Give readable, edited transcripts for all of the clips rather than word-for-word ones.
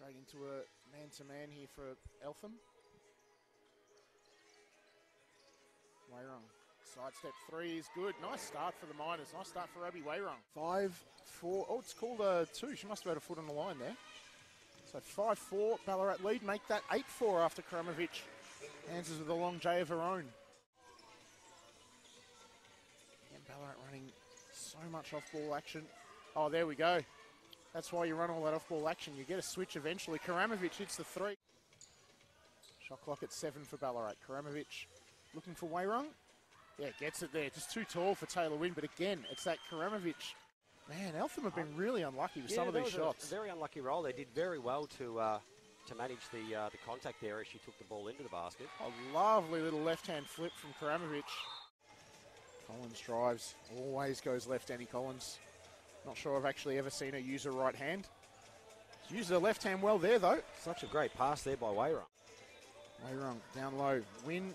Straight into a man-to-man here for Eltham. Wehrung. Sidestep three is good. Nice start for the Miners. Nice start for Abby Wehrung. 5-4. Oh, it's called a two. She must have had a foot on the line there. So 5-4. Ballarat lead. Make that 8-4 after Kramovich answers with a long J of her own. And Ballarat running so much off-ball action. Oh, there we go. That's why you run all that off-ball action. You get a switch eventually. Karamovic hits the three. Shot clock at 7 for Ballarat. Karamovic looking for Wehrung. Yeah, gets it there. Just too tall for Taylor Wynn, but again, it's that Karamovic. Man, Eltham have been really unlucky with some of these shots. Very unlucky roll. They did very well to manage the contact there as she took the ball into the basket. A lovely little left-hand flip from Karamovic. Collins drives. Always goes left, Annie Collins. Not sure I've actually ever seen her use her right hand. She used her left hand well there, though. Such a great pass there by Wehrung. Wehrung down low. Wynn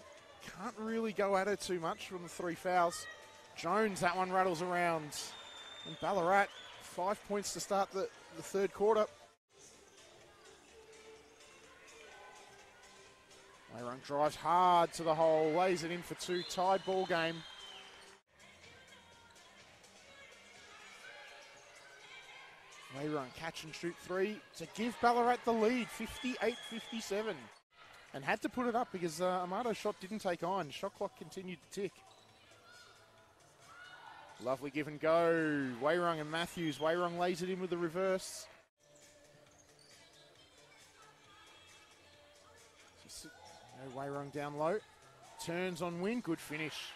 can't really go at her too much from the three fouls. Jones, that one rattles around. And Ballarat, 5 points to start the third quarter. Wehrung drives hard to the hole, lays it in for two, tied ball game. Wehrung catch and shoot three to give Ballarat the lead, 58-57. And had to put it up because Amato's shot didn't take on. Shot clock continued to tick. Lovely give and go. Wehrung and Matthews. Wehrung lays it in with the reverse. Wehrung down low. Turns on Wynn. Good finish.